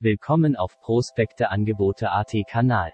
Willkommen auf Prospekte Angebote.at Kanal.